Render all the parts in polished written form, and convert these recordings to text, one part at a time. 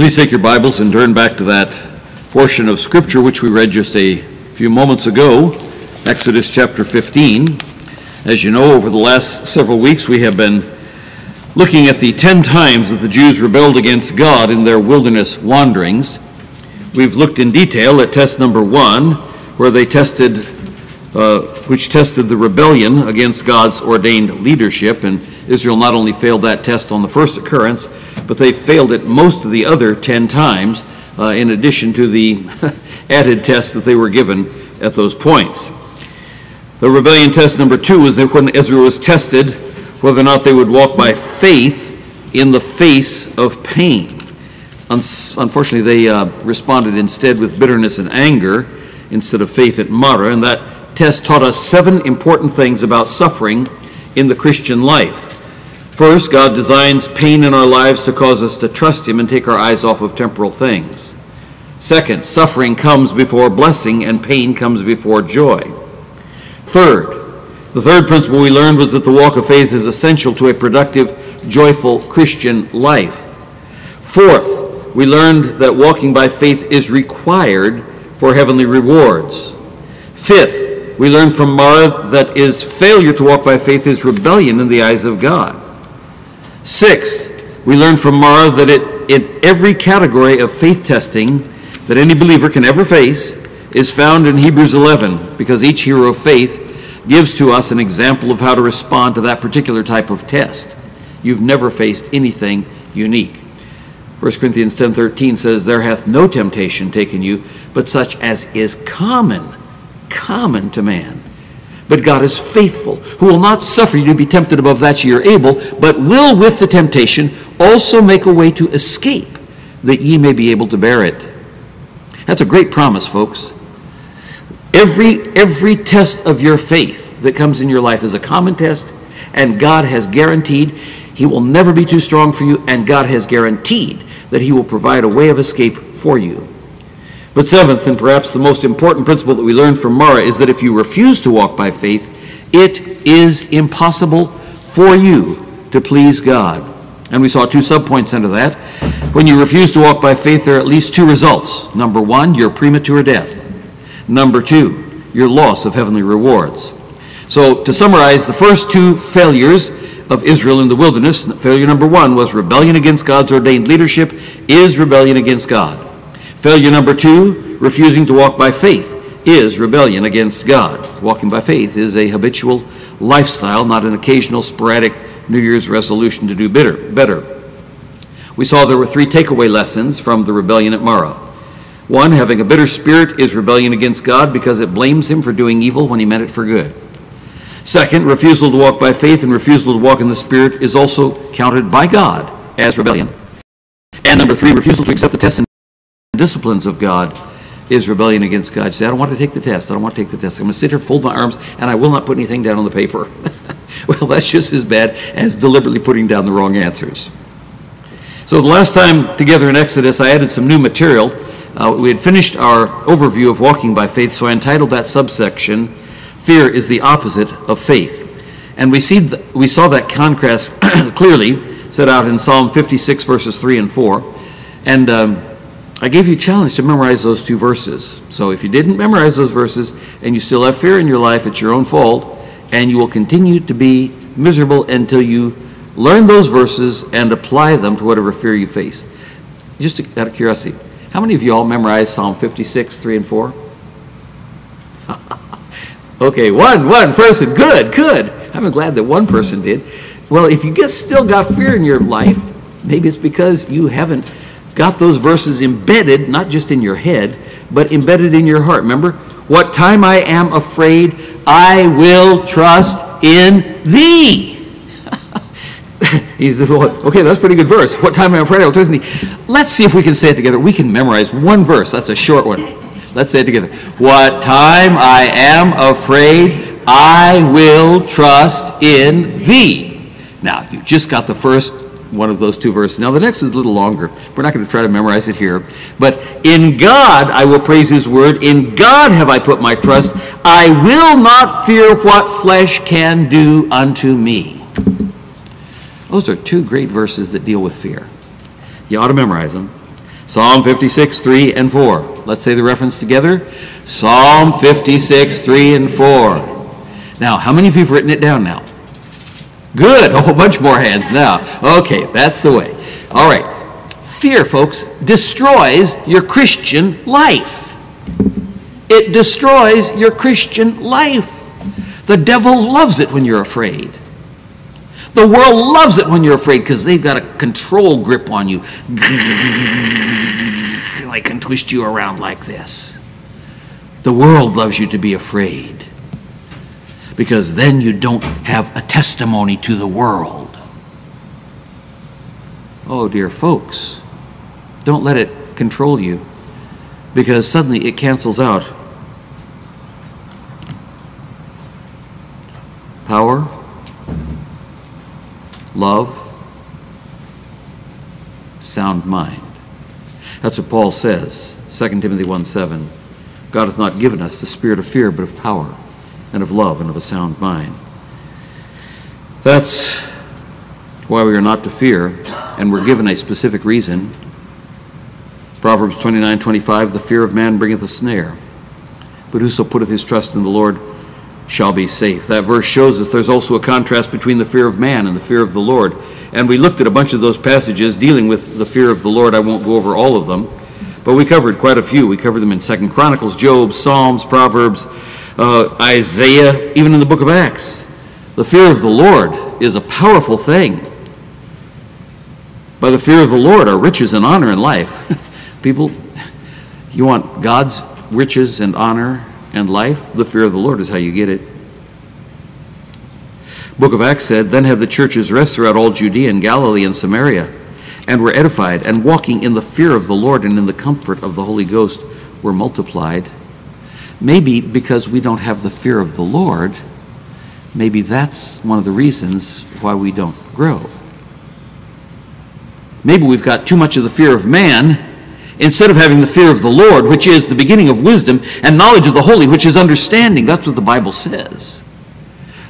Please take your Bibles and turn back to that portion of Scripture which we read just a few moments ago, Exodus chapter 15. As you know, over the last several weeks we have been looking at the 10 times that the Jews rebelled against God in their wilderness wanderings. We've looked in detail at test number 1, where they tested the rebellion against God's ordained leadership, and Israel not only failed that test on the first occurrence, but they failed it most of the other 10 times, in addition to the added tests that they were given at those points. The rebellion test number 2 was that when Israel was tested, whether or not they would walk by faith in the face of pain. Unfortunately, they responded instead with bitterness and anger instead of faith at Mara, and that test taught us 7 important things about suffering in the Christian life. First, God designs pain in our lives to cause us to trust Him and take our eyes off of temporal things. Second, suffering comes before blessing and pain comes before joy. Third, the third principle we learned was that the walk of faith is essential to a productive, joyful Christian life. Fourth, we learned that walking by faith is required for heavenly rewards. Fifth, we learn from Mara that is failure to walk by faith is rebellion in the eyes of God. Sixth, we learn from Mara that in every category of faith testing that any believer can ever face is found in Hebrews 11, because each hero of faith gives to us an example of how to respond to that particular type of test. You've never faced anything unique. First Corinthians 10:13 says, "There hath no temptation taken you, but such as is common to man. But God is faithful, who will not suffer you to be tempted above that ye are able, but will with the temptation also make a way to escape, that ye may be able to bear it." That's a great promise, folks. Every test of your faith that comes in your life is a common test, and God has guaranteed He will never be too strong for you, and God has guaranteed that He will provide a way of escape for you. But seventh, and perhaps the most important principle that we learned from Mara, is that if you refuse to walk by faith, it is impossible for you to please God. And we saw 2 subpoints under that. When you refuse to walk by faith, there are at least 2 results. Number 1, your premature death. Number 2, your loss of heavenly rewards. So to summarize the first 2 failures of Israel in the wilderness, failure number 1 was rebellion against God's ordained leadership is rebellion against God. Failure number 2, refusing to walk by faith, is rebellion against God. Walking by faith is a habitual lifestyle, not an occasional, sporadic New Year's resolution to do better. We saw there were 3 takeaway lessons from the rebellion at Mara. 1, having a bitter spirit is rebellion against God because it blames Him for doing evil when He meant it for good. 2, refusal to walk by faith and refusal to walk in the Spirit is also counted by God as rebellion. And number 3, refusal to accept the test and disciplines of God is rebellion against God. You say, "I don't want to take the test. I don't want to take the test. I'm going to sit here, fold my arms, and I will not put anything down on the paper." Well, that's just as bad as deliberately putting down the wrong answers. So the last time together in Exodus, I added some new material. We had finished our overview of walking by faith, so I entitled that subsection, "Fear is the Opposite of Faith." And we saw that contrast clearly set out in Psalm 56, verses 3 and 4. And I gave you a challenge to memorize those 2 verses. So if you didn't memorize those verses and you still have fear in your life, it's your own fault, and you will continue to be miserable until you learn those verses and apply them to whatever fear you face. Just out of curiosity, how many of you all memorized Psalm 56, 3 and 4? Okay, one person. Good. I'm glad that one person did. Well, if you still got fear in your life, maybe it's because you haven't got those verses embedded, not just in your head, but embedded in your heart. Remember, "What time I am afraid, I will trust in Thee." He said, "Well, okay, that's a pretty good verse. What time I'm afraid, I will trust in Thee." Let's see if we can say it together. We can memorize one verse. That's a short one. Let's say it together. "What time I am afraid, I will trust in Thee." Now, you just got the first one of those 2 verses. Now the next is a little longer. We're not going to try to memorize it here. But "In God I will praise His word. In God have I put my trust. I will not fear what flesh can do unto me." Those are 2 great verses that deal with fear. You ought to memorize them. Psalm 56, 3 and 4. Let's say the reference together. Psalm 56, 3 and 4. Now, how many of you have written it down now? Good. A whole bunch more hands now. Okay, that's the way. All right. Fear, folks, destroys your Christian life. It destroys your Christian life. The devil loves it when you're afraid. The world loves it when you're afraid because they've got a control grip on you. I can twist you around like this. The world loves you to be afraid because then you don't have a testimony to the world. Oh, dear folks, don't let it control you because suddenly it cancels out power, love, sound mind. That's what Paul says, 2 Timothy 1:7. God hath not given us the spirit of fear, but of power, and of love, and of a sound mind. That's why we are not to fear, and we're given a specific reason. Proverbs 29:25, the fear of man bringeth a snare, but whoso putteth his trust in the Lord shall be safe. That verse shows us there's also a contrast between the fear of man and the fear of the Lord. And we looked at a bunch of those passages dealing with the fear of the Lord. I won't go over all of them, but we covered quite a few. We covered them in Second Chronicles, Job, Psalms, Proverbs, Isaiah, even in the book of Acts. The fear of the Lord is a powerful thing. By the fear of the Lord are riches and honor and life. People, you want God's riches and honor and life? The fear of the Lord is how you get it. Book of Acts said, then have the churches rest throughout all Judea and Galilee and Samaria, and were edified, and walking in the fear of the Lord and in the comfort of the Holy Ghost were multiplied. Maybe because we don't have the fear of the Lord, maybe that's one of the reasons why we don't grow. Maybe we've got too much of the fear of man instead of having the fear of the Lord, which is the beginning of wisdom, and knowledge of the holy, which is understanding. That's what the Bible says.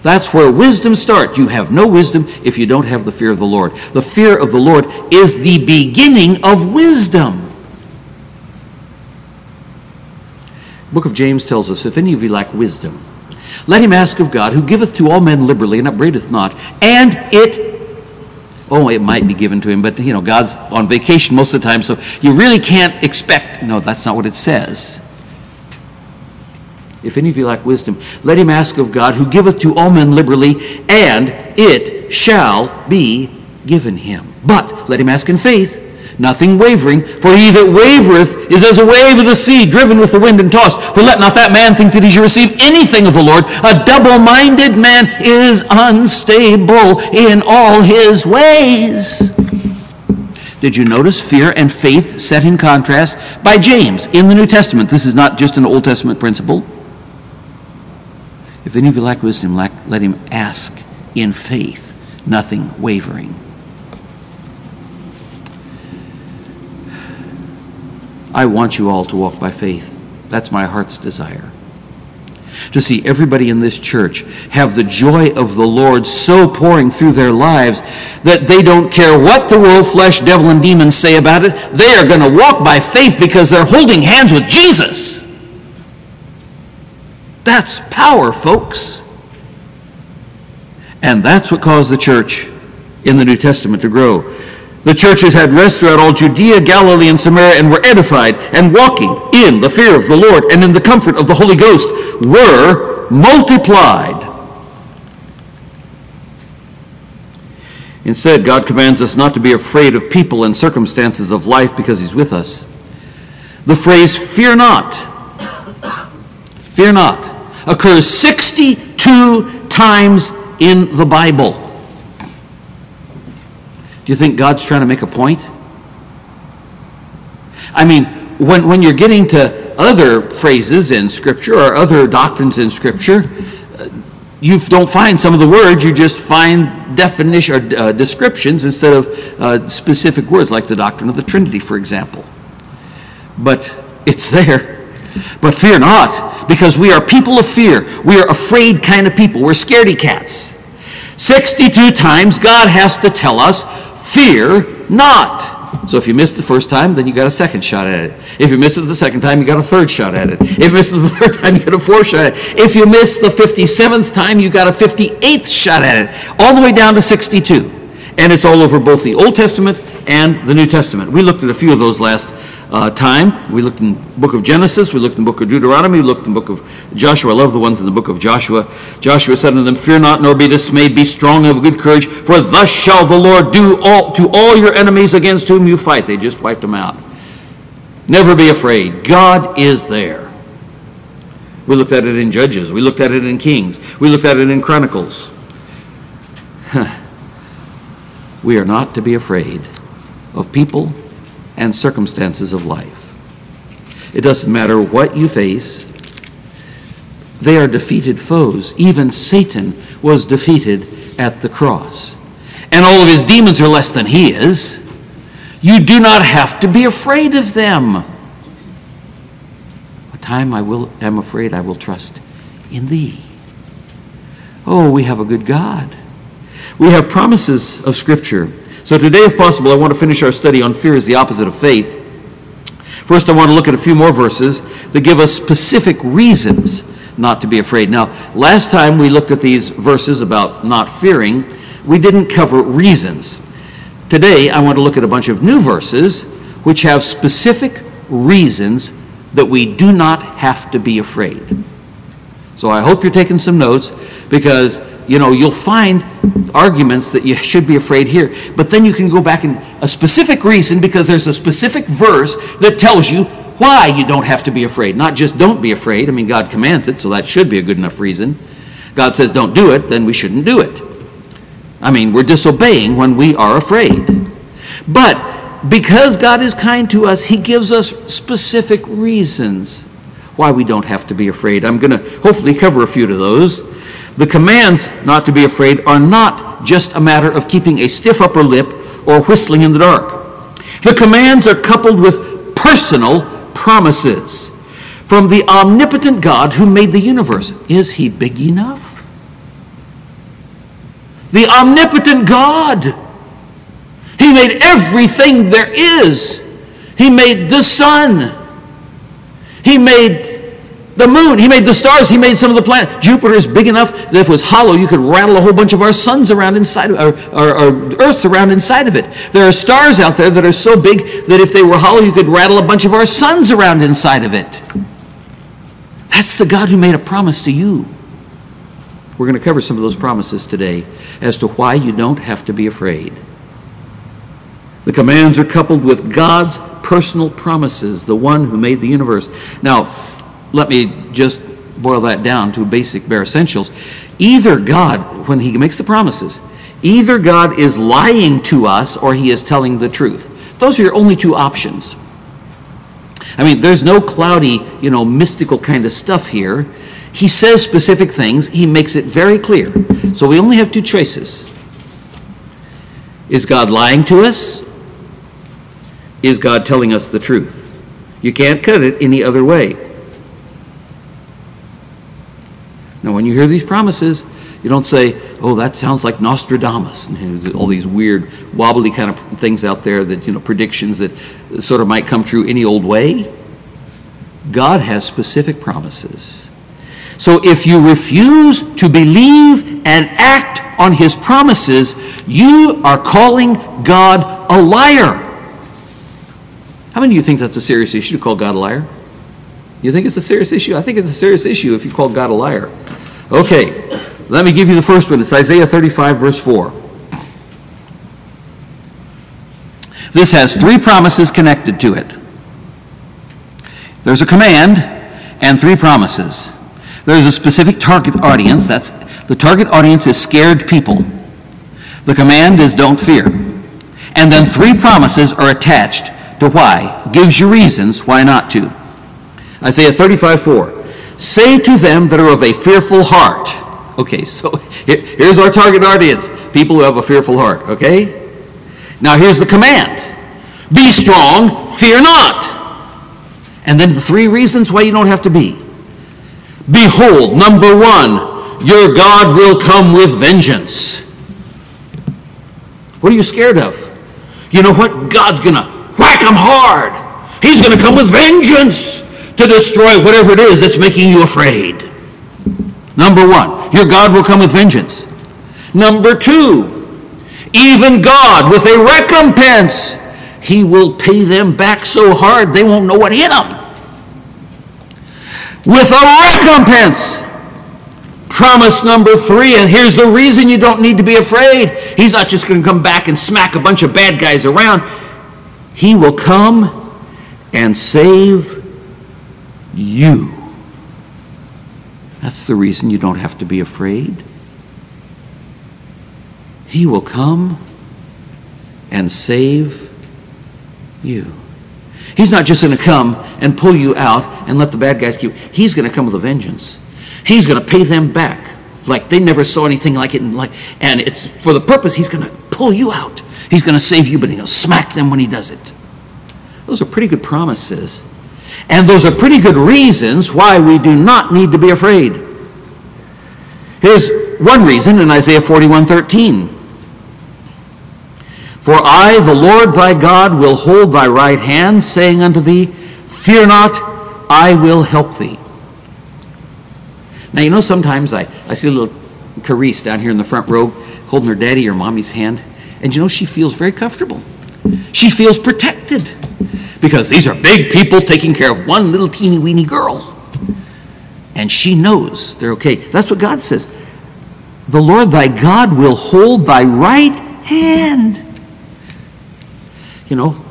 That's where wisdom starts. You have no wisdom if you don't have the fear of the Lord. The fear of the Lord is the beginning of wisdom. The book of James tells us, if any of you lack wisdom, let him ask of God, who giveth to all men liberally and upbraideth not, and it might be given to him, but you know, God's on vacation most of the time, so you really can't expect. No, that's not what it says. If any of you lack wisdom, let him ask of God, who giveth to all men liberally, and it shall be given him. But let him ask in faith, nothing wavering, for he that wavereth is as a wave of the sea, driven with the wind and tossed. For let not that man think that he shall receive anything of the Lord. A double-minded man is unstable in all his ways. Did you notice fear and faith set in contrast by James in the New Testament? This is not just an Old Testament principle. If any of you lack wisdom, let him ask in faith, nothing wavering. I want you all to walk by faith. That's my heart's desire. To see everybody in this church have the joy of the Lord so pouring through their lives that they don't care what the world, flesh, devil, and demons say about it. They are going to walk by faith because they're holding hands with Jesus. That's power, folks. And that's what caused the church in the New Testament to grow. The churches had rest throughout all Judea, Galilee, and Samaria, and were edified, and walking in the fear of the Lord and in the comfort of the Holy Ghost were multiplied. Instead, God commands us not to be afraid of people and circumstances of life because he's with us. The phrase, fear not, fear not, occurs 62 times in the Bible. Do you think God's trying to make a point? I mean, when you're getting to other phrases in Scripture or other doctrines in Scripture, you don't find some of the words, you just find definition or descriptions instead of specific words, like the doctrine of the Trinity, for example. But it's there. But fear not, because we are people of fear. We are afraid kind of people. We're scaredy cats. 62 times God has to tell us, fear not. So if you missed the first time, then you got a second shot at it. If you missed it the second time, you got a third shot at it. If you missed it the third time, you got a fourth shot at it. If you missed the 57th time, you got a 58th shot at it, all the way down to 62. And it's all over both the Old Testament and the New Testament. We looked at a few of those last time. We looked in the book of Genesis. We looked in the book of Deuteronomy. We looked in the book of Joshua. I love the ones in the book of Joshua. Joshua said unto them, "Fear not, nor be dismayed. Be strong and of good courage, for thus shall the Lord do all to all your enemies against whom you fight." They just wiped them out. Never be afraid. God is there. We looked at it in Judges. We looked at it in Kings. We looked at it in Chronicles. We are not to be afraid of people and circumstances of life. It doesn't matter what you face. They are defeated foes. Even Satan was defeated at the cross. And all of his demons are less than he is. You do not have to be afraid of them. A time am afraid I will trust in thee. Oh, we have a good God. We have promises of Scripture. So today, if possible, I want to finish our study on fear is the opposite of faith. First, I want to look at a few more verses that give us specific reasons not to be afraid. Now, last time we looked at these verses about not fearing, we didn't cover reasons. Today, I want to look at a bunch of new verses which have specific reasons that we do not have to be afraid. So I hope you're taking some notes, because you know, you'll find arguments that you should be afraid here, but then you can go back and a specific reason, because there's a specific verse that tells you why you don't have to be afraid. Not just don't be afraid. I mean, God commands it, so that should be a good enough reason. God says don't do it, then we shouldn't do it. I mean, we're disobeying when we are afraid. But because God is kind to us, He gives us specific reasons why we don't have to be afraid. I'm going to hopefully cover a few of those. The commands not to be afraid are not just a matter of keeping a stiff upper lip or whistling in the dark. The commands are coupled with personal promises from the omnipotent God who made the universe. Is He big enough? The omnipotent God. He made everything there is. He made the sun. He made the moon, He made the stars, He made some of the planets. Jupiter is big enough that if it was hollow, you could rattle a whole bunch of our suns around inside, or Earths around inside of it. There are stars out there that are so big that if they were hollow, you could rattle a bunch of our suns around inside of it. That's the God who made a promise to you. We're going to cover some of those promises today as to why you don't have to be afraid. The commands are coupled with God's personal promises, the one who made the universe. Now, let me just boil that down to basic bare essentials. Either God, when He makes the promises, either God is lying to us or He is telling the truth. Those are your only two options. I mean, there's no cloudy, you know, mystical kind of stuff here. He says specific things. He makes it very clear. So we only have two choices. Is God lying to us? Is God telling us the truth? You can't cut it any other way. Now, when you hear these promises, you don't say, "Oh, that sounds like Nostradamus," and all these weird, wobbly kind of things out there that, you know, predictions that sort of might come true any old way. God has specific promises. So if you refuse to believe and act on His promises, you are calling God a liar. How many of you think that's a serious issue to call God a liar? You think it's a serious issue? I think it's a serious issue if you call God a liar. Okay, let me give you the first one. It's Isaiah 35, verse 4. This has three promises connected to it. There's a command and three promises. There's a specific target audience. That's the target audience is scared people. The command is don't fear. And then three promises are attached to why. Gives you reasons why not to. Isaiah 35, 4. Say to them that are of a fearful heart. Okay, so here's our target audience. People who have a fearful heart, okay? Now here's the command. Be strong, fear not. And then the three reasons why you don't have to be. Behold, number one, your God will come with vengeance. What are you scared of? You know what? God's going to whack him hard. He's going to come with vengeance to destroy whatever it is that's making you afraid. Number one, your God will come with vengeance. Number two, even God with a recompense. He will pay them back so hard they won't know what hit them. With a recompense. Promise number three, and here's the reason you don't need to be afraid. He's not just going to come back and smack a bunch of bad guys around. He will come and save you. That's the reason you don't have to be afraid. He will come and save you. He's not just going to come and pull you out and let the bad guys keep. He's going to come with a vengeance. He's going to pay them back like they never saw anything like it in life. And it's for the purpose, he's going to pull you out. He's going to save you, but he's going to smack them when he does it. Those are pretty good promises. And those are pretty good reasons why we do not need to be afraid. Here's one reason in Isaiah 41:13. For I, the Lord thy God, will hold thy right hand, saying unto thee, fear not, I will help thee. Now, you know, sometimes I see a little Carice down here in the front row holding her daddy or mommy's hand, and you know, she feels very comfortable. She feels protected because these are big people taking care of one little teeny weeny girl. And she knows they're okay. That's what God says. The Lord thy God will hold thy right hand. You know,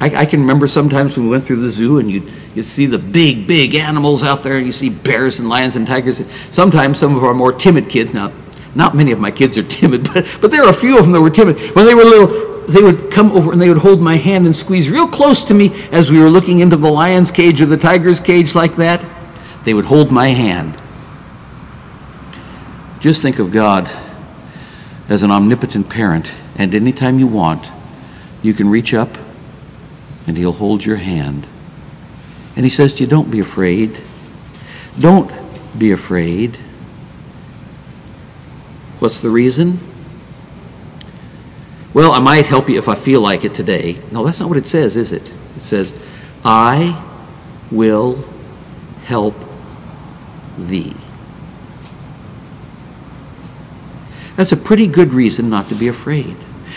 I can remember sometimes when we went through the zoo and you see the big, big animals out there, and you see bears and lions and tigers. Sometimes some of our more timid kids, now not many of my kids are timid, but there are a few of them that were timid. When they were little, they would come over and they would hold my hand and squeeze real close to me as we were looking into the lion's cage or the tiger's cage like that. They would hold my hand. Just think of God as an omnipotent parent, and anytime you want, you can reach up and he'll hold your hand. And he says to you, don't be afraid. Don't be afraid. What's the reason? Well, I might help you if I feel like it today. No, that's not what it says, is it? It says, I will help thee. That's a pretty good reason not to be afraid.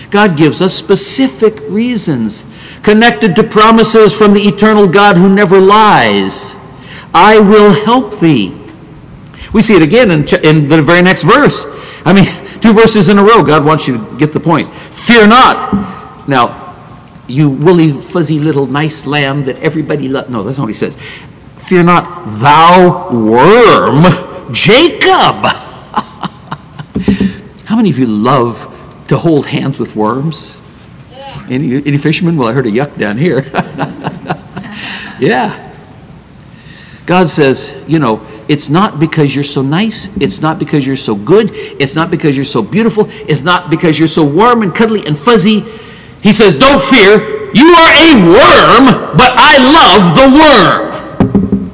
God gives us specific reasons connected to promises from the eternal God who never lies. I will help thee. We see it again in the very next verse. I mean, two verses in a row, God wants you to get the point. Fear not. Now, you woolly, fuzzy little nice lamb that everybody loves. No, that's not what he says. Fear not, thou worm, Jacob. How many of you love to hold hands with worms? Yeah. Any fishermen? Well, I heard a yuck down here. Yeah. God says, you know, it's not because you're so nice. It's not because you're so good. It's not because you're so beautiful. It's not because you're so warm and cuddly and fuzzy. He says, don't fear. You are a worm, but I love the worm.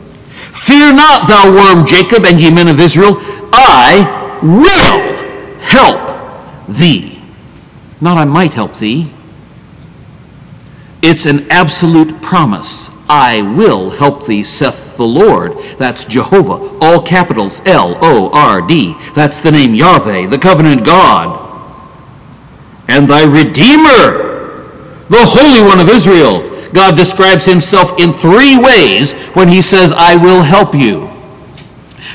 Fear not, thou worm Jacob, and ye men of Israel. I will help thee. Not I might help thee. It's an absolute promise. I will help thee, saith the Lord. That's Jehovah, all capitals, L-O-R-D. That's the name Yahweh, the covenant God. And thy Redeemer, the Holy One of Israel. God describes himself in three ways when he says, I will help you.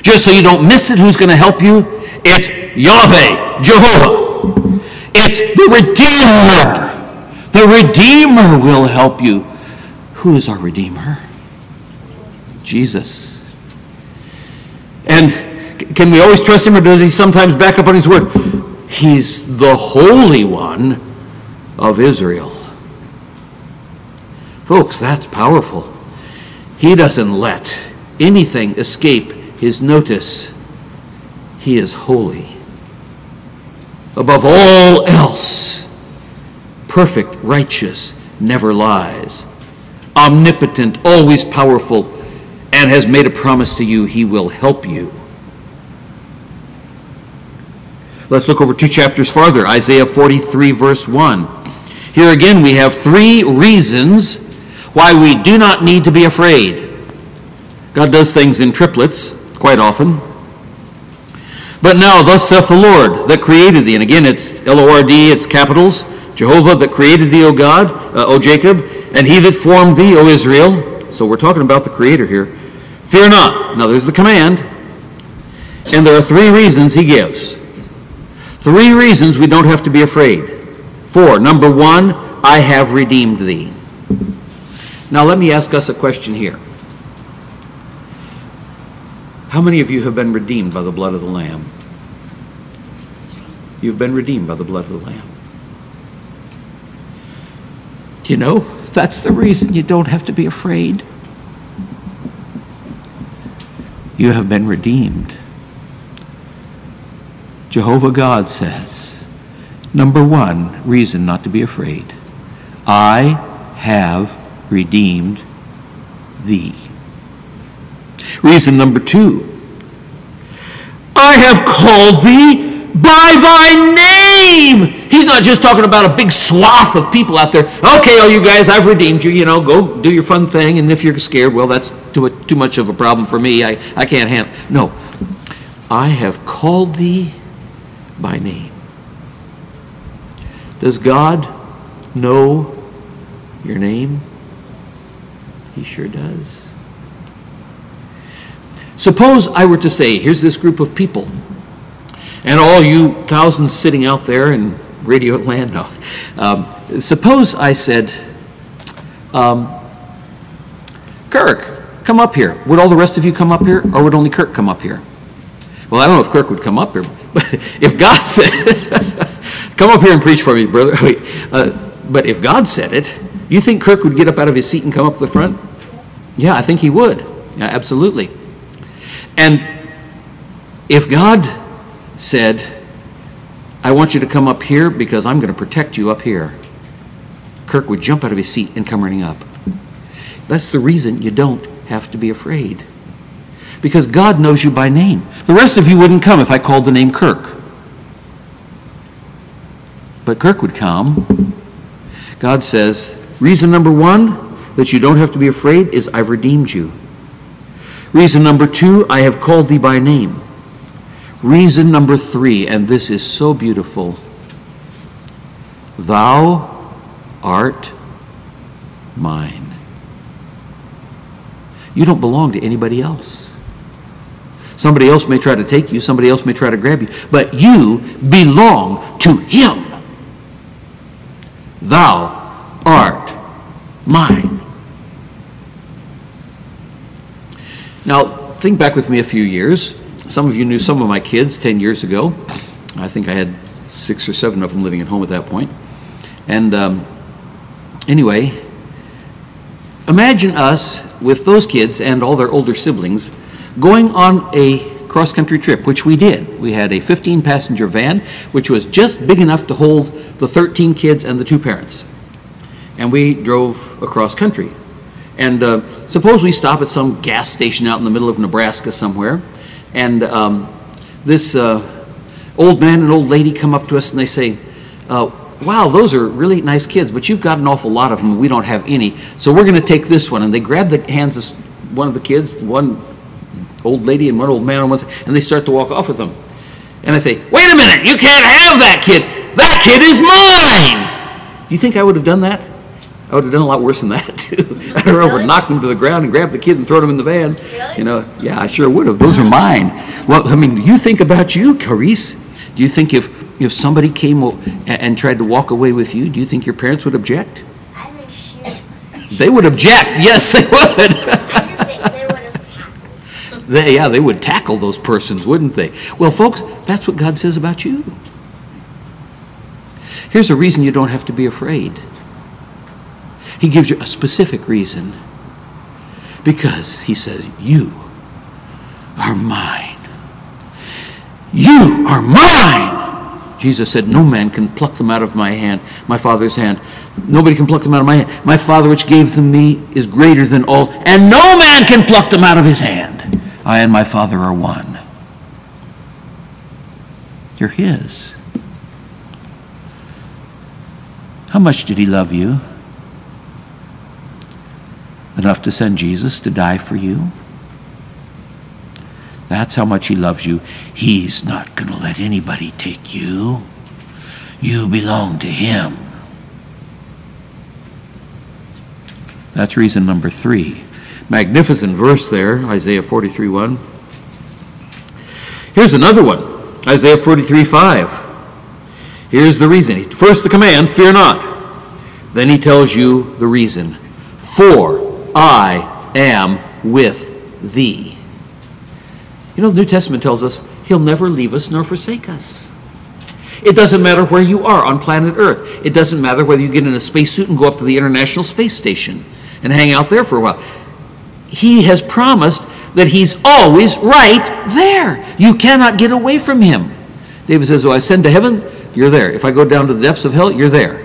Just so you don't miss it, who's going to help you? It's Yahweh, Jehovah. It's the Redeemer. The Redeemer will help you. Who is our Redeemer? Jesus. And can we always trust him, or does he sometimes back up on his word? He's the Holy One of Israel. Folks, that's powerful. He doesn't let anything escape his notice. He is holy. Above all else, perfect, righteous, never lies, omnipotent, always powerful, and has made a promise to you, he will help you. Let's look over two chapters farther, Isaiah 43, verse 1. Here again we have three reasons why we do not need to be afraid. God does things in triplets quite often. But now, thus saith the Lord that created thee. And again, it's L-O-R-D, it's capitals. Jehovah that created thee, O God, O Jacob, and he that formed thee, O Israel. So we're talking about the Creator here. Fear not. Now there's the command. And there are three reasons he gives. Three reasons we don't have to be afraid. For, number one, I have redeemed thee. Now let me ask us a question here. How many of you have been redeemed by the blood of the Lamb? You've been redeemed by the blood of the Lamb. You know, that's the reason you don't have to be afraid. You have been redeemed. Jehovah God says, number one reason not to be afraid, I have redeemed thee. Reason number two, I have called thee by thy name. He's not just talking about a big swath of people out there. Okay, all you guys, I've redeemed you. You know, go do your fun thing. And if you're scared, well, that's too much of a problem for me. I can't handle. No, I have called thee by name. Does God know your name? He sure does. Suppose I were to say, here's this group of people, and all you thousands sitting out there in Radio Atlanta, suppose I said, Kirk, come up here. Would all the rest of you come up here, or would only Kirk come up here? Well, I don't know if Kirk would come up here, but if God said, come up here and preach for me, brother. Wait, but if God said it, you think Kirk would get up out of his seat and come up to the front? Yeah, I think he would. Yeah, absolutely. And if God said, I want you to come up here because I'm going to protect you up here, Kirk would jump out of his seat and come running up. That's the reason you don't have to be afraid, because God knows you by name. The rest of you wouldn't come if I called the name Kirk. But Kirk would come. God says, reason number one that you don't have to be afraid is I've redeemed you. Reason number two, I have called thee by name. Reason number three, and this is so beautiful, thou art mine. You don't belong to anybody else. Somebody else may try to take you, somebody else may try to grab you, but you belong to him. Thou art mine. Now, think back with me a few years. Some of you knew some of my kids 10 years ago. I think I had 6 or 7 of them living at home at that point. And anyway, imagine us with those kids and all their older siblings going on a cross-country trip, which we did. We had a 15-passenger van, which was just big enough to hold the 13 kids and the 2 parents. And we drove across country. And suppose we stop at some gas station out in the middle of Nebraska somewhere, and this old man and old lady come up to us and they say, wow, those are really nice kids, but you've got an awful lot of them and we don't have any, so we're going to take this one. And they grab the hands of one of the kids, one old lady and one old man on one side, and they start to walk off with them. And I say, wait a minute, you can't have that kid. That kid is mine. Do you think I would have done that? I would have done a lot worse than that, too. I don't know, really? Knocked him to the ground and grabbed the kid and thrown him in the van. Really? You know, yeah, I sure would have. Those are mine. Well, I mean, you think about you, Carice. Do you think if somebody came and tried to walk away with you, do you think your parents would object? I think she... They would object. Yes, they would. I think they would have tackled. Yeah, they would tackle those persons, wouldn't they? Well, folks, that's what God says about you. Here's a reason you don't have to be afraid. He gives you a specific reason, because he says, you are mine. You are mine. Jesus said, no man can pluck them out of my hand, my Father's hand. Nobody can pluck them out of my hand. My Father which gave them me is greater than all, and no man can pluck them out of his hand. I and my Father are one. You're his. How much did he love you? Enough to send Jesus to die for you? That's how much he loves you. He's not going to let anybody take you. You belong to him. That's reason number 3. Magnificent verse there, Isaiah 43:1. Here's another one, Isaiah 43:5. Here's the reason. First the command, fear not. Then he tells you the reason. For I am with thee. You know, the New Testament tells us he'll never leave us nor forsake us. It doesn't matter where you are on planet Earth. It doesn't matter whether you get in a spacesuit and go up to the International Space Station and hang out there for a while. He has promised that he's always right there. You cannot get away from him. David says, "Oh, I ascend to heaven, you're there. If I go down to the depths of hell, you're there."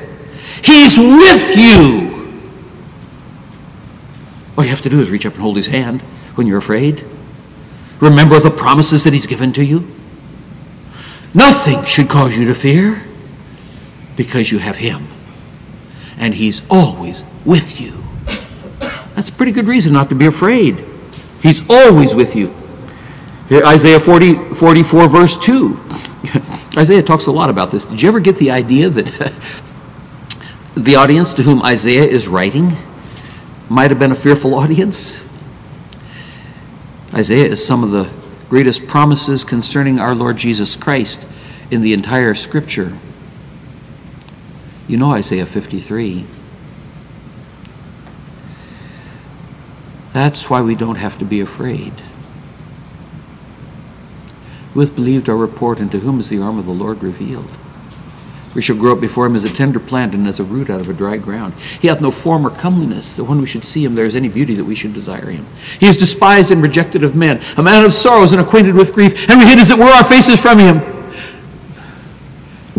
He's with you. All you have to do is reach up and hold his hand when you're afraid. Remember the promises that he's given to you. Nothing should cause you to fear because you have him. And he's always with you. That's a pretty good reason not to be afraid. He's always with you. Here, Isaiah 44, verse 2. Isaiah talks a lot about this. Did you ever get the idea that the audience to whom Isaiah is writing might have been a fearful audience? Isaiah is some of the greatest promises concerning our Lord Jesus Christ in the entire Scripture. You know Isaiah 53. That's why we don't have to be afraid. Who hath believed our report, and to whom is the arm of the Lord revealed? We shall grow up before him as a tender plant and as a root out of a dry ground. He hath no form or comeliness, that when we should see him there is any beauty that we should desire him. He is despised and rejected of men, a man of sorrows and acquainted with grief, and we hid as it were our faces from him.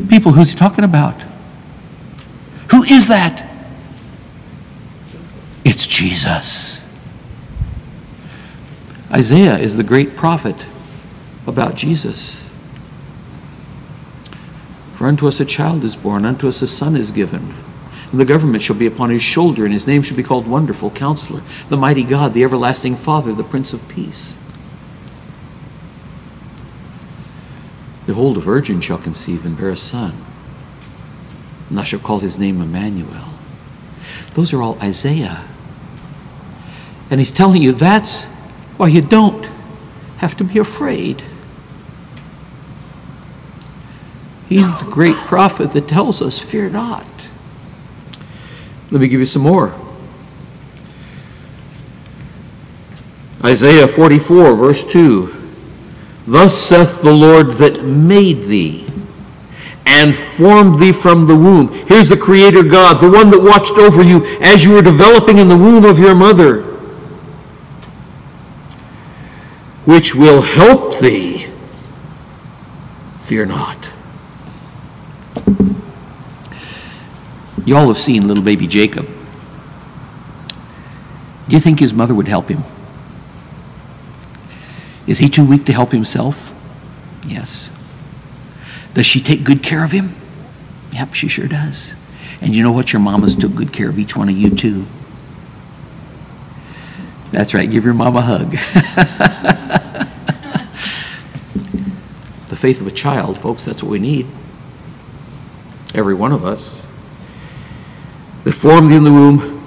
People, who's he talking about? Who is that? It's Jesus. Isaiah is the great prophet about Jesus. For unto us a child is born, unto us a son is given, and the government shall be upon his shoulder, and his name shall be called Wonderful Counselor, the Mighty God, the Everlasting Father, the Prince of Peace. Behold, a virgin shall conceive and bear a son, and thou shalt call his name Emmanuel. Those are all Isaiah. And he's telling you that's why you don't have to be afraid. He's the great prophet that tells us, fear not. Let me give you some more. Isaiah 44, verse 2. Thus saith the Lord that made thee and formed thee from the womb. Here's the Creator God, the one that watched over you as you were developing in the womb of your mother, which will help thee. Fear not. You all have seen little baby Jacob. Do you think his mother would help him? Is he too weak to help himself? Yes. Does she take good care of him? Yep, she sure does. And you know what? Your mamas took good care of each one of you too. That's right, give your mom a hug. The faith of a child, folks, that's what we need. Every one of us. That formed thee in the womb,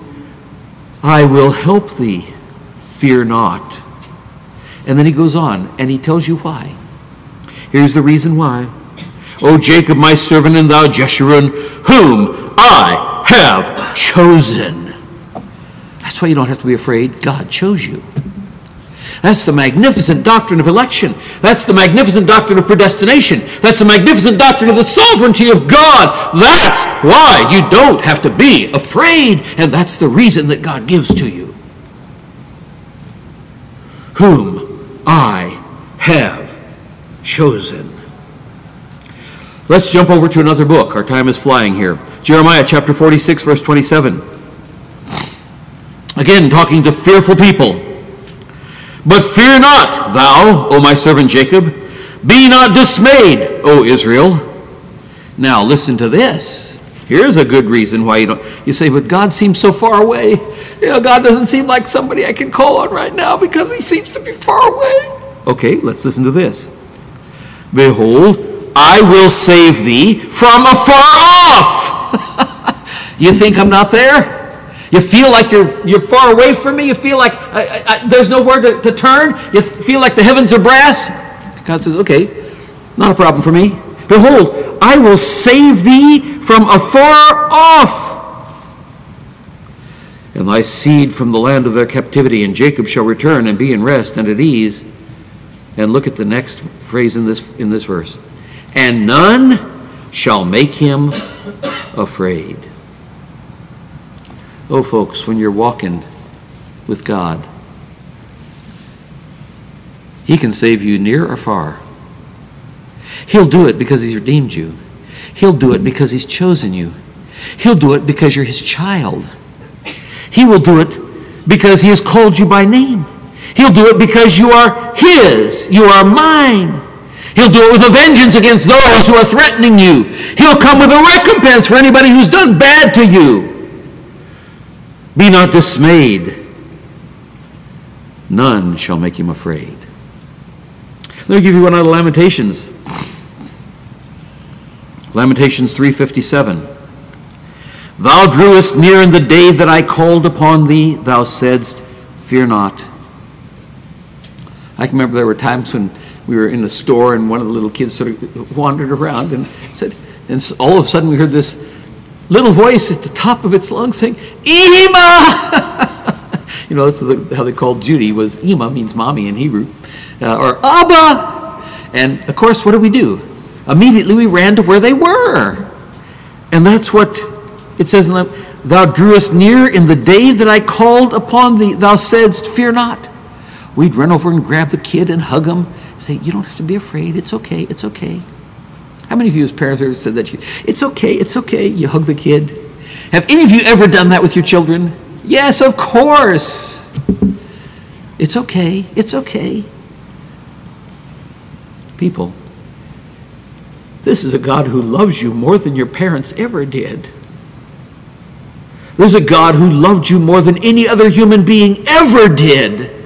I will help thee, fear not. And then he goes on, and he tells you why. Here's the reason why. O Jacob, my servant, and thou, Jeshurun, whom I have chosen. That's why you don't have to be afraid. God chose you. That's the magnificent doctrine of election. That's the magnificent doctrine of predestination. That's the magnificent doctrine of the sovereignty of God. That's why you don't have to be afraid. And that's the reason that God gives to you. Whom I have chosen. Let's jump over to another book. Our time is flying here. Jeremiah chapter 46, verse 27. Again, talking to fearful people. But fear not, thou, O my servant Jacob. Be not dismayed, O Israel. Now listen to this. Here's a good reason why you don't. You say, but God seems so far away. You know, God doesn't seem like somebody I can call on right now because he seems to be far away. Okay, let's listen to this. Behold, I will save thee from afar off. You think I'm not there? You feel like you're far away from me? You feel like there's nowhere to turn? You feel like the heavens are brass? God says, okay, not a problem for me. Behold, I will save thee from afar off, and thy seed from the land of their captivity, and Jacob shall return and be in rest and at ease. And look at the next phrase in this verse. And none shall make him afraid. Oh, folks, when you're walking with God, he can save you near or far. He'll do it because he's redeemed you. He'll do it because he's chosen you. He'll do it because you're his child. He will do it because he has called you by name. He'll do it because you are his. You are mine. He'll do it with a vengeance against those who are threatening you. He'll come with a recompense for anybody who's done bad to you. Be not dismayed. None shall make him afraid. Let me give you one out of Lamentations. Lamentations 3:57. Thou drewest near in the day that I called upon thee. Thou saidst, fear not. I can remember there were times when we were in the store and one of the little kids sort of wandered around and said, and all of a sudden we heard this little voice at the top of its lungs saying, Ima! You know, that's how they called Judy, was Ima, means mommy in Hebrew, or Abba. And of course, what did we do? Immediately we ran to where they were. And that's what it says in them. Thou drewest near in the day that I called upon thee. Thou saidst, fear not. We'd run over and grab the kid and hug him. Say, you don't have to be afraid. It's okay. It's okay. How many of you as parents ever said that to you? It's okay. It's okay. You hug the kid. Have any of you ever done that with your children? Yes, of course. It's okay. It's okay. People, this is a God who loves you more than your parents ever did. There's a God who loved you more than any other human being ever did.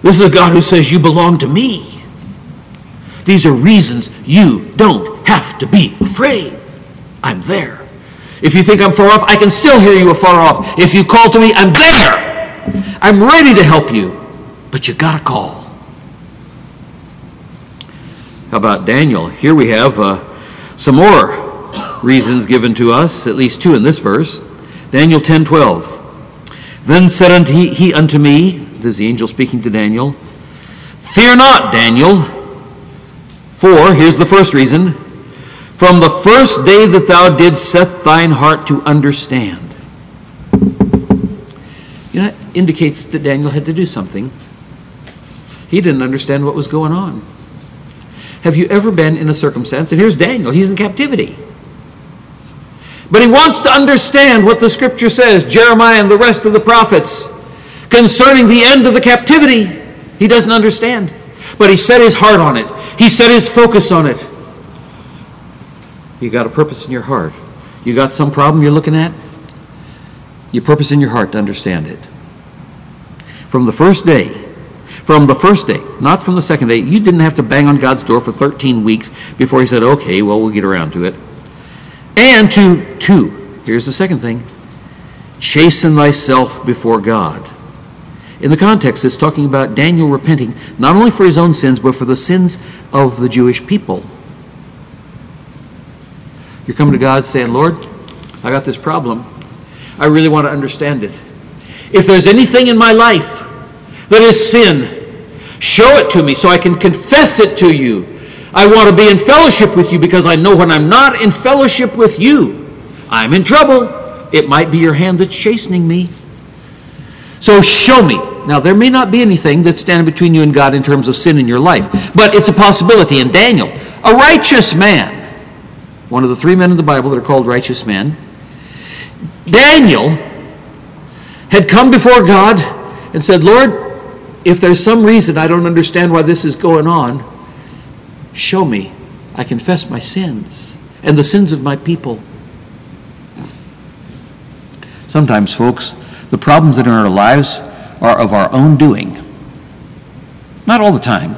This is a God who says, you belong to me. These are reasons you don't have to be afraid. I'm there. If you think I'm far off, I can still hear you afar off. If you call to me, I'm there. I'm ready to help you. But you got to call. How about Daniel? Here we have some more reasons given to us, at least two in this verse. Daniel 10:12. Then said unto he unto me, this is the angel speaking to Daniel, fear not, Daniel, for, here's the first reason, from the first day that thou didst set thine heart to understand. You know, that indicates that Daniel had to do something. He didn't understand what was going on. Have you ever been in a circumstance, and here's Daniel, he's in captivity, but he wants to understand what the Scripture says, Jeremiah and the rest of the prophets, concerning the end of the captivity. He doesn't understand, but he set his heart on it. He set his focus on it. You got a purpose in your heart. You got some problem you're looking at? You purpose in your heart to understand it. From the first day, not from the second day. You didn't have to bang on God's door for 13 weeks before he said, okay, well, we'll get around to it. And to two, here's the second thing, chasten thyself before God. In the context, it's talking about Daniel repenting, not only for his own sins, but for the sins of the Jewish people. You're coming to God saying, Lord, I got this problem. I really want to understand it. If there's anything in my life that is sin, show it to me so I can confess it to you. I want to be in fellowship with you because I know when I'm not in fellowship with you, I'm in trouble. It might be your hand that's chastening me. So show me. Now, there may not be anything that's standing between you and God in terms of sin in your life, but it's a possibility. And Daniel, a righteous man, one of the three men in the Bible that are called righteous men, Daniel had come before God and said, Lord, if there's some reason I don't understand why this is going on, show me. I confess my sins and the sins of my people. Sometimes, folks, the problems that are in our lives are of our own doing. Not all the time.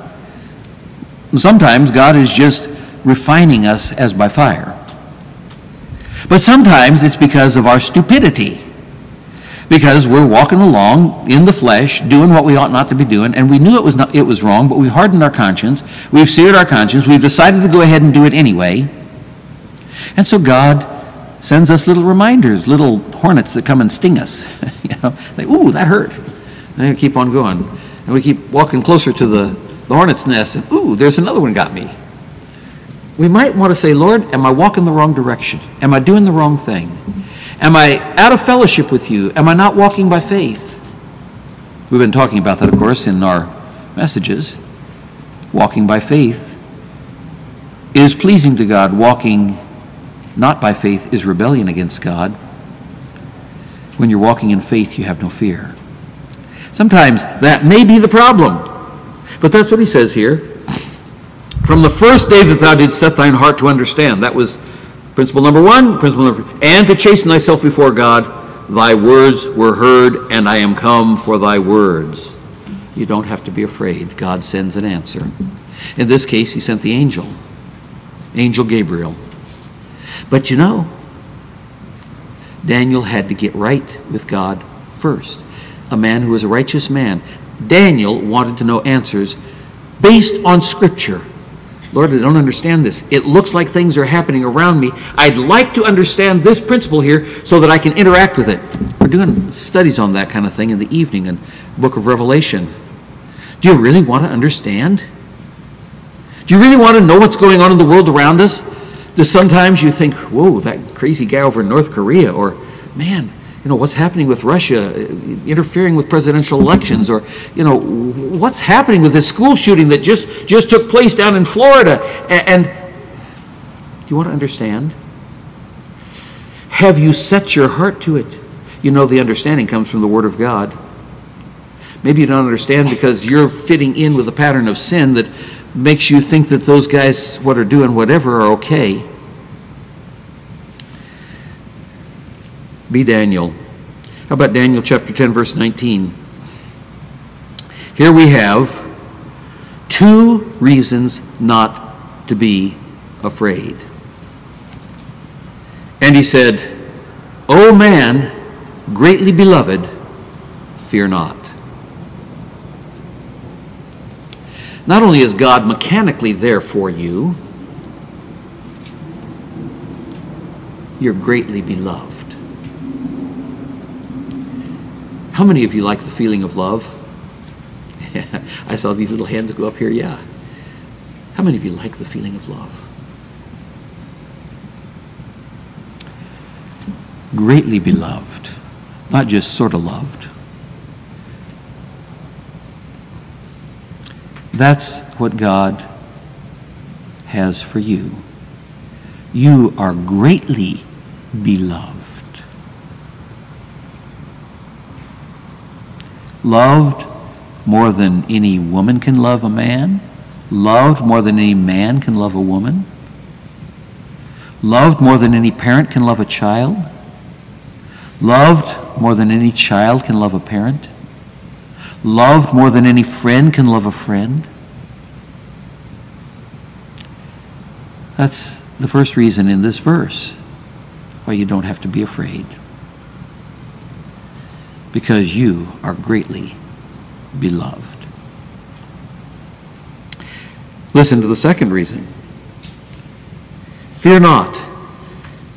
Sometimes God is just refining us as by fire. But sometimes it's because of our stupidity, because we're walking along in the flesh, doing what we ought not to be doing, and we knew it was wrong, but we hardened our conscience, we've seared our conscience, we've decided to go ahead and do it anyway. And so God sends us little reminders, little hornets that come and sting us. You know, like, ooh, that hurt. And we keep on going. And we keep walking closer to the hornet's nest, and ooh, there's another one got me. We might want to say, Lord, am I walking the wrong direction? Am I doing the wrong thing? Am I out of fellowship with you? Am I not walking by faith? We've been talking about that, of course, in our messages. Walking by faith is pleasing to God. Walking not by faith is rebellion against God. When you're walking in faith, you have no fear. Sometimes that may be the problem, but that's what he says here. From the first day that thou didst set thine heart to understand, that was principle number one, and to chasten thyself before God, thy words were heard, and I am come for thy words. You don't have to be afraid. God sends an answer. In this case, he sent the angel Gabriel. But you know, Daniel had to get right with God first. A man who was a righteous man. Daniel wanted to know answers based on Scripture. Lord, I don't understand this. It looks like things are happening around me. I'd like to understand this principle here so that I can interact with it. We're doing studies on that kind of thing in the evening in the book of Revelation. Do you really want to understand? Do you really want to know what's going on in the world around us? Because sometimes you think, whoa, that crazy guy over in North Korea, or man, you know, what's happening with Russia interfering with presidential elections, or, you know, what's happening with this school shooting that just took place down in Florida. And do you want to understand? Have you set your heart to it? You know, the understanding comes from the Word of God. Maybe you don't understand because you're fitting in with a pattern of sin that makes you think that those guys what are doing whatever are okay. Be Daniel. How about Daniel chapter 10, verse 19? Here we have two reasons not to be afraid. And he said, O man, greatly beloved, fear not. Not only is God mechanically there for you, you're greatly beloved. How many of you like the feeling of love? I saw these little hands go up here, yeah. How many of you like the feeling of love? Greatly beloved, not just sort of loved. That's what God has for you. You are greatly beloved. Loved more than any woman can love a man. Loved more than any man can love a woman. Loved more than any parent can love a child. Loved more than any child can love a parent. Loved more than any friend can love a friend. That's the first reason in this verse why you don't have to be afraid. Because you are greatly beloved. Listen to the second reason. Fear not.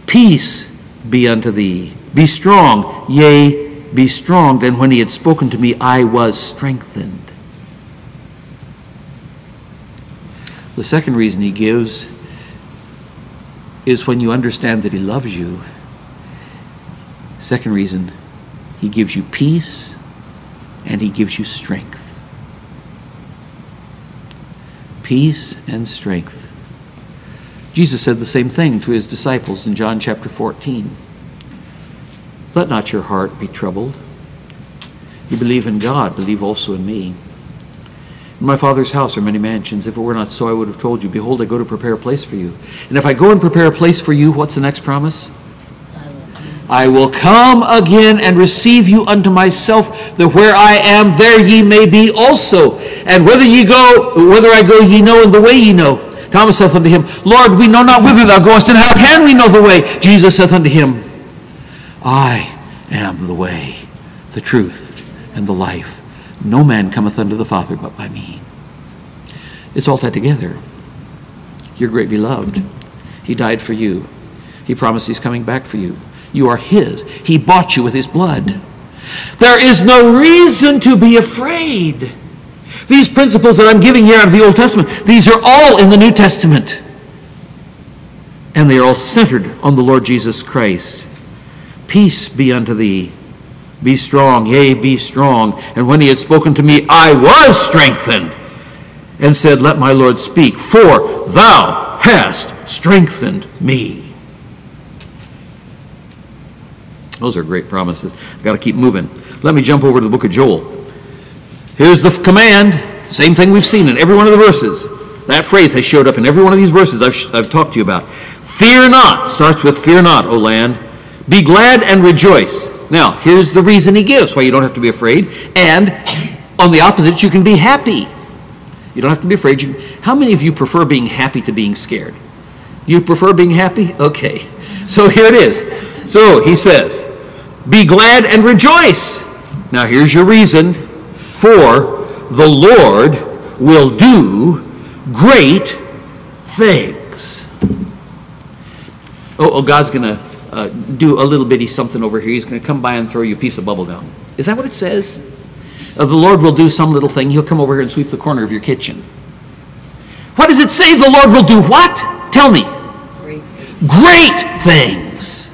Peace be unto thee. Be strong. Yea, be strong. And when he had spoken to me, I was strengthened. The second reason he gives is when you understand that he loves you. Second reason, he gives you peace, and he gives you strength. Peace and strength. Jesus said the same thing to his disciples in John chapter 14. Let not your heart be troubled. You believe in God, believe also in me. In my Father's house are many mansions. If it were not so, I would have told you. Behold, I go to prepare a place for you. And if I go and prepare a place for you, what's the next promise? I will come again and receive you unto myself, that where I am, there ye may be also. And whether I go, ye know, and the way ye know. Thomas saith unto him, Lord, we know not whither thou goest, and how can we know the way? Jesus saith unto him, I am the way, the truth, and the life. No man cometh unto the Father but by me. It's all tied together. You're great beloved. He died for you. He promised he's coming back for you. You are his. He bought you with his blood. There is no reason to be afraid. These principles that I'm giving here out of the Old Testament, these are all in the New Testament. And they are all centered on the Lord Jesus Christ. Peace be unto thee. Be strong, yea, be strong. And when he had spoken to me, I was strengthened, and said, Let my Lord speak, for thou hast strengthened me. Those are great promises. I've got to keep moving. Let me jump over to the book of Joel. Here's the command. Same thing we've seen in every one of the verses. That phrase has showed up in every one of these verses I've talked to you about. Fear not. Starts with fear not, O land. Be glad and rejoice. Now, here's the reason he gives why you don't have to be afraid. And on the opposite, you can be happy. You don't have to be afraid. How many of you prefer being happy to being scared? You prefer being happy? Okay. So here it is. So he says, be glad and rejoice. Now here's your reason. For the Lord will do great things. Oh God's going to do a little bitty something over here. He's going to come by and throw you a piece of bubble gum. Is that what it says? The Lord will do some little thing. He'll come over here and sweep the corner of your kitchen. What does it say the Lord will do? What? Tell me. Great things.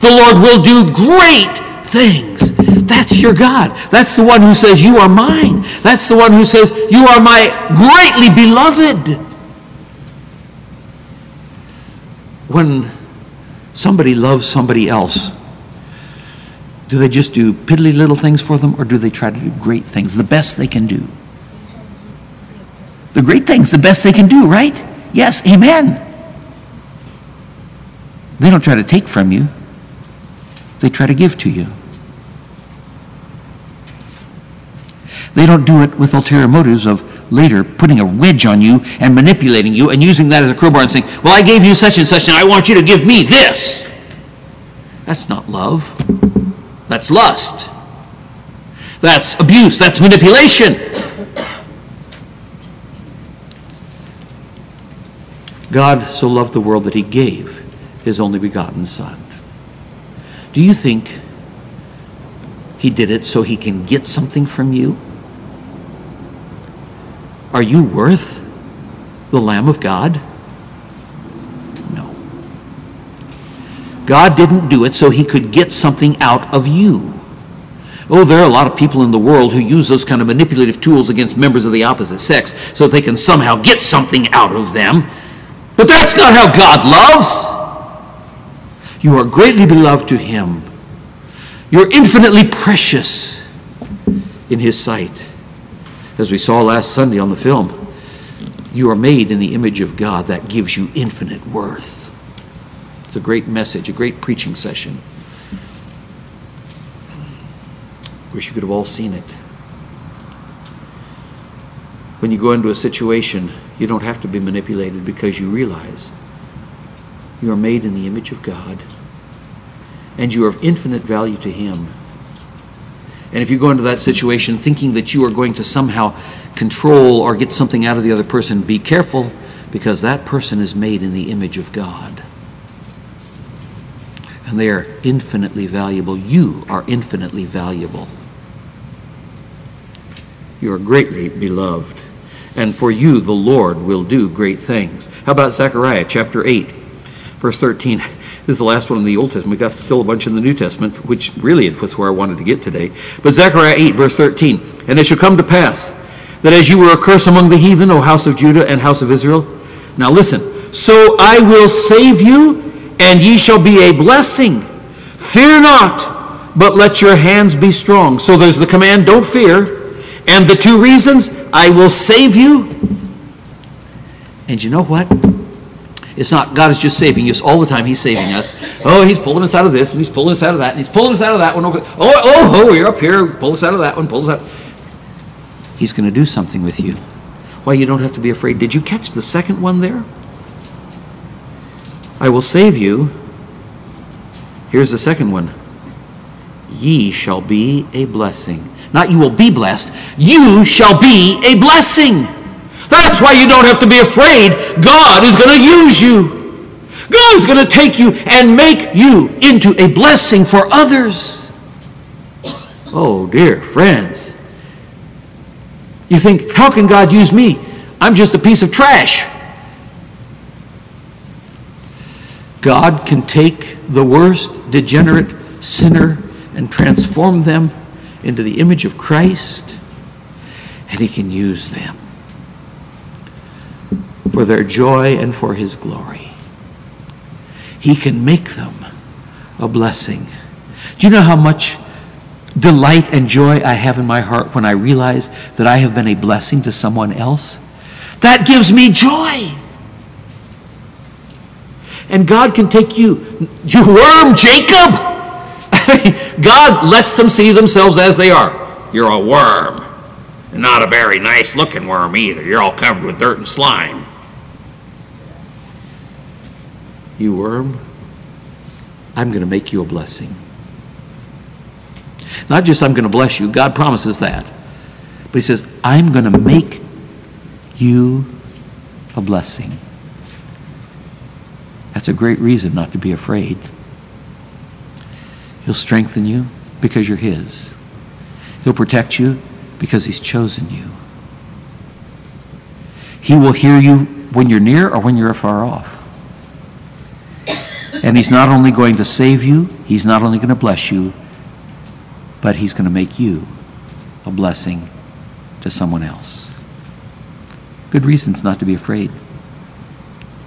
The Lord will do great things. That's your God. That's the one who says, you are mine. That's the one who says, you are my greatly beloved. When somebody loves somebody else, do they just do piddly little things for them, or do they try to do great things, the best they can do? The great things, the best they can do, right? Yes, amen. They don't try to take from you. They try to give to you. They don't do it with ulterior motives of later putting a wedge on you and manipulating you and using that as a crowbar and saying, well, I gave you such and such, and I want you to give me this. That's not love. That's lust. That's abuse. That's manipulation. God so loved the world that he gave his only begotten Son. Do you think he did it so he can get something from you? Are you worth the Lamb of God? No. God didn't do it so he could get something out of you. Oh, there are a lot of people in the world who use those kind of manipulative tools against members of the opposite sex so they can somehow get something out of them. But that's not how God loves. You are greatly beloved to him. You're infinitely precious in his sight. As we saw last Sunday on the film, you are made in the image of God. That gives you infinite worth. It's a great message, a great preaching session. Wish you could have all seen it. When you go into a situation, you don't have to be manipulated because you realize you are made in the image of God and you are of infinite value to him. And if you go into that situation thinking that you are going to somehow control or get something out of the other person, be careful, because that person is made in the image of God. And they are infinitely valuable. You are infinitely valuable. You are greatly beloved. And for you the Lord will do great things. How about Zechariah chapter 8, verse 13? This is the last one in the Old Testament. We've got still a bunch in the New Testament, which really was where I wanted to get today. But Zechariah 8, verse 13, and it shall come to pass that as you were a curse among the heathen, O house of Judah and house of Israel. Now listen, so I will save you, and ye shall be a blessing. Fear not, but let your hands be strong. So there's the command, don't fear. And the two reasons, I will save you. And you know what? It's not God is just saving us all the time. He's saving us. Oh, he's pulling us out of this, and he's pulling us out of that, and he's pulling us out of that one. Over. Oh, you're up here. Pull us out of that one. Pull us out. He's going to do something with you. Why, you don't have to be afraid. Did you catch the second one there? I will save you. Here's the second one. Ye shall be a blessing. Not you will be blessed. You shall be a blessing. That's why you don't have to be afraid. God is going to use you. God is going to take you and make you into a blessing for others. Oh, dear friends. You think, how can God use me? I'm just a piece of trash. God can take the worst degenerate sinner and transform them into the image of Christ, and he can use them for their joy and for his glory. He can make them a blessing. Do you know how much delight and joy I have in my heart when I realize that I have been a blessing to someone else? That gives me joy. And God can take you, you worm, Jacob! God lets them see themselves as they are. You're a worm. And not a very nice looking worm either. You're all covered with dirt and slime. You worm, I'm going to make you a blessing. Not just I'm going to bless you. God promises that. But he says, I'm going to make you a blessing. That's a great reason not to be afraid. He'll strengthen you because you're his. He'll protect you because he's chosen you. He will hear you when you're near or when you're far off. And he's not only going to save you, he's not only going to bless you, but he's going to make you a blessing to someone else. Good reasons not to be afraid.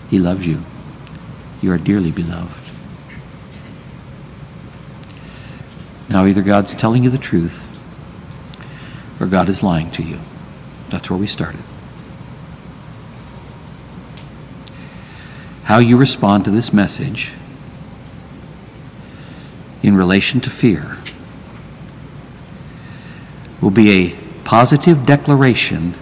He loves you. You are dearly beloved. Now either God's telling you the truth or God is lying to you. That's where we started. How you respond to this message in relation to fear will be a positive declaration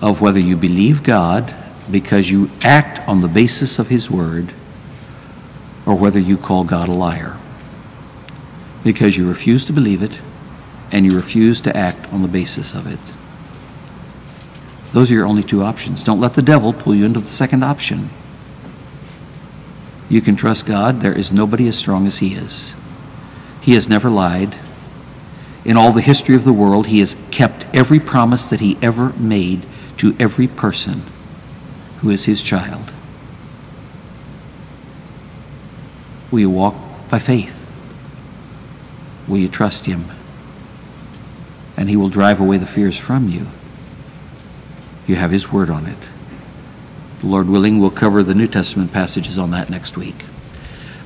of whether you believe God because you act on the basis of his word or whether you call God a liar, because you refuse to believe it and you refuse to act on the basis of it. Those are your only two options. Don't let the devil pull you into the second option. You can trust God. There is nobody as strong as he is. He has never lied. In all the history of the world, he has kept every promise that he ever made to every person who is his child. Will you walk by faith? Will you trust him? And he will drive away the fears from you. You have his word on it. The Lord willing, we'll cover the New Testament passages on that next week.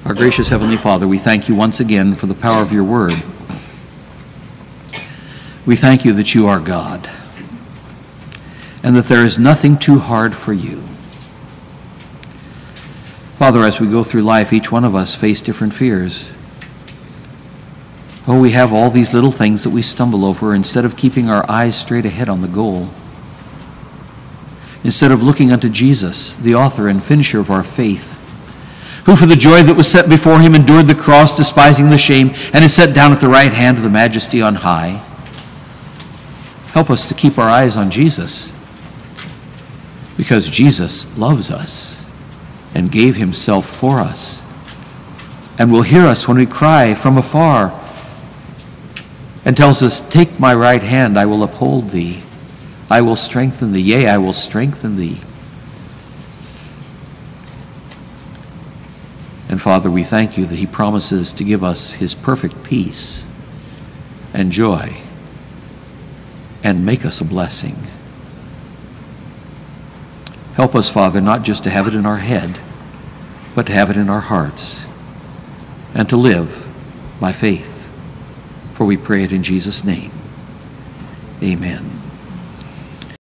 Our gracious Heavenly Father, we thank you once again for the power of your word. We thank you that you are God and that there is nothing too hard for you. Father, as we go through life, each one of us face different fears. Oh, we have all these little things that we stumble over instead of keeping our eyes straight ahead on the goal. Instead of looking unto Jesus, the author and finisher of our faith, who for the joy that was set before him endured the cross, despising the shame, and is set down at the right hand of the Majesty on high. Help us to keep our eyes on Jesus, because Jesus loves us and gave himself for us and will hear us when we cry from afar, and tells us, take my right hand, I will uphold thee. I will strengthen thee. Yea, I will strengthen thee. And Father, we thank you that he promises to give us his perfect peace and joy and make us a blessing. Help us, Father, not just to have it in our head, but to have it in our hearts and to live by faith. For we pray it in Jesus' name. Amen.